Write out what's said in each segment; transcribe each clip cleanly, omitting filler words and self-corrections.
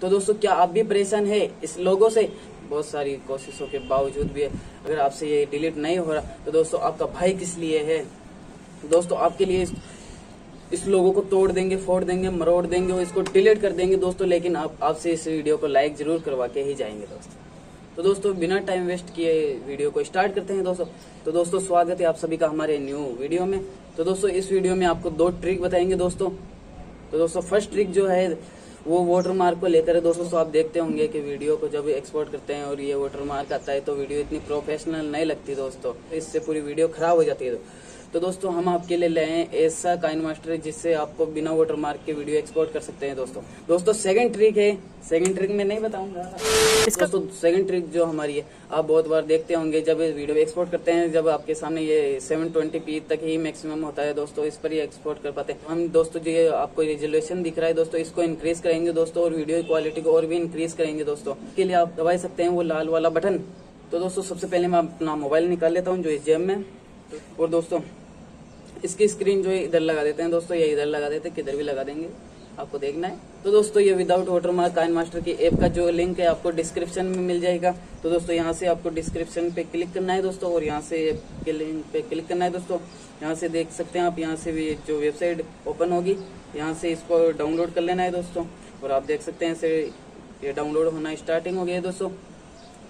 तो दोस्तों क्या आप भी परेशान है इस लोगों से? बहुत सारी कोशिशों के बावजूद भी अगर आपसे ये डिलीट नहीं हो रहा तो दोस्तों आपका भाई किस लिए है। दोस्तों आपके लिए इस लोगों को तोड़ देंगे, फोड़ देंगे, मरोड़ देंगे और इसको डिलीट कर देंगे दोस्तों, लेकिन आपसे इस वीडियो को लाइक जरूर करवा के ही जाएंगे दोस्तों। तो दोस्तों बिना टाइम वेस्ट किए वीडियो को स्टार्ट करते हैं दोस्तों। तो दोस्तों स्वागत है आप सभी का हमारे न्यू वीडियो में। तो दोस्तों इस वीडियो में आपको दो ट्रिक बताएंगे दोस्तों। तो दोस्तों फर्स्ट ट्रिक जो है वो वाटरमार्क को लेकर है दोस्तों। तो आप देखते होंगे कि वीडियो को जब एक्सपोर्ट करते हैं और ये वाटरमार्क आता है तो वीडियो इतनी प्रोफेशनल नहीं लगती दोस्तों, इससे पूरी वीडियो खराब हो जाती है। तो दोस्तों हम आपके लिए लाए हैं ऐसा काइनमास्टर जिससे आपको बिना वाटरमार्क के वीडियो एक्सपोर्ट कर सकते हैं दोस्तों। दोस्तों सेकंड ट्रिक है, सेकंड ट्रिक में नहीं बताऊंगा दोस्तों। सेकंड ट्रिक जो हमारी है आप बहुत बार देखते होंगे जब वीडियो एक्सपोर्ट करते हैं, जब आपके सामने ये 720p तक ही मैक्सिमम होता है दोस्तों, इस पर ही एक्सपोर्ट कर पाते हैं हम दोस्तों। जो ये आपको रेजोल्यूशन दिख रहा है दोस्तों, इसको इंक्रीज करेंगे दोस्तों और वीडियो की क्वालिटी को और भी इंक्रीज करेंगे दोस्तों। इसके लिए आप दबा सकते हैं वो लाल वाला बटन। तो दोस्तों सबसे पहले मैं अपना मोबाइल निकाल लेता हूँ जो इस जेब में, और दोस्तों इसकी स्क्रीन जो इधर लगा देते हैं दोस्तों, ये इधर लगा देते हैं, किधर भी लगा देंगे आपको देखना है। तो दोस्तों ये विदाउट वाटरमार्क काइनमास्टर की ऐप का जो लिंक है आपको डिस्क्रिप्शन में मिल जाएगा। तो दोस्तों यहाँ से आपको डिस्क्रिप्शन पे क्लिक करना है दोस्तों और यहाँ से ऐप के लिंक पे क्लिक करना है दोस्तों। यहाँ से देख सकते हैं आप, यहाँ से भी जो वेबसाइट ओपन होगी यहाँ से इसको डाउनलोड कर लेना है दोस्तों। और आप देख सकते हैं ये डाउनलोड होना स्टार्टिंग हो गया है दोस्तों,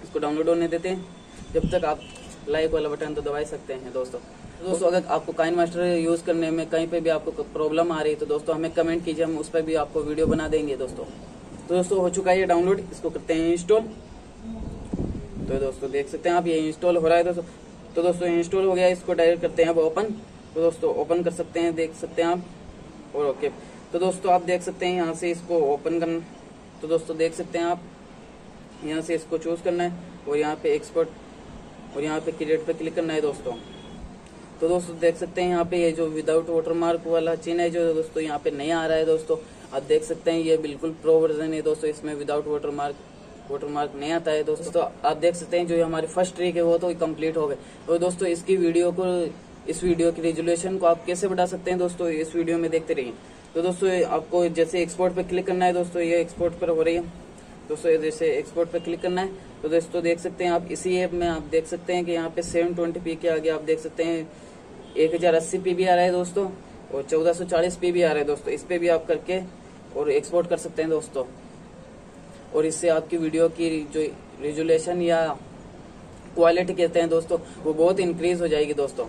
इसको डाउनलोड होने देते हैं जब तक आप लाइक वाला बटन तो दबा सकते हैं दोस्तों। दोस्तों अगर आपको काइनमास्टर यूज करने में कहीं पे भी आपको प्रॉब्लम आ रही है तो दोस्तों हमें कमेंट कीजिए, हम उस पर भी आपको वीडियो बना देंगे दोस्तों। तो दोस्तों हो चुका है ये डाउनलोड, इसको करते हैं इंस्टॉल। तो दोस्तों देख सकते हैं आप ये इंस्टॉल हो रहा है दोस्तों। तो दोस्तों इंस्टॉल हो गया, इसको डायरेक्ट करते हैं अब ओपन। तो दोस्तों ओपन कर सकते हैं, देख सकते हैं आप, और ओके। तो दोस्तों आप देख सकते हैं यहाँ से इसको ओपन करना। तो दोस्तों देख सकते हैं आप यहाँ से इसको चूज करना है और यहाँ पे एक्सपोर्ट और यहाँ पे क्रिएट पे क्लिक करना है दोस्तों। तो दोस्तों देख सकते हैं यहाँ पे ये जो विदाउट वाटरमार्क वाला चिन्ह है जो दोस्तों यहाँ पे नहीं आ रहा है दोस्तों, आप देख सकते हैं ये बिल्कुल प्रो वर्जन है दोस्तों, इसमें विदाउट वाटरमार्क नहीं आता है दोस्तों। तो आप देख सकते हैं जो हमारी फर्स्ट ट्रिक है वो तो कम्प्लीट हो गए। और दोस्तों इस वीडियो की रेजोल्यूशन को आप कैसे बढ़ा सकते हैं दोस्तों, इस वीडियो में देखते रहिए। तो दोस्तों आपको जैसे एक्सपोर्ट पे क्लिक करना है दोस्तों, ये एक्सपोर्ट पर हो रही है दोस्तों, जैसे एक्सपोर्ट पर क्लिक करना है। तो दोस्तों देख सकते हैं आप इसी ऐप में आप देख सकते हैं कि यहाँ पे 720p के आगे आप देख सकते हैं 1080p भी आ रहा है दोस्तों और 1440p भी आ रहा है दोस्तों। इस पे भी आप करके और एक्सपोर्ट कर सकते हैं दोस्तों, और इससे आपकी वीडियो की जो रेजोल्यूशन या क्वालिटी कहते हैं दोस्तों वो बहुत इंक्रीज हो जाएगी दोस्तों।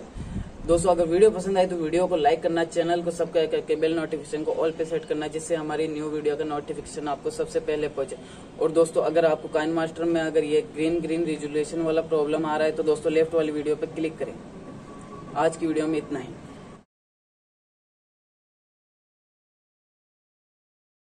दोस्तों अगर वीडियो पसंद आए तो वीडियो को लाइक करना, चैनल को सब्सक्राइब करके बेल नोटिफिकेशन को ऑल पे सेट करना, जिससे हमारी न्यू वीडियो का नोटिफिकेशन आपको सबसे पहले पहुंचे। और दोस्तों अगर आपको काइनमास्टर में अगर ये ग्रीन रेजोल्यूशन वाला प्रॉब्लम आ रहा है तो दोस्तों लेफ्ट वाली वीडियो पे क्लिक करें। आज की वीडियो में इतना ही।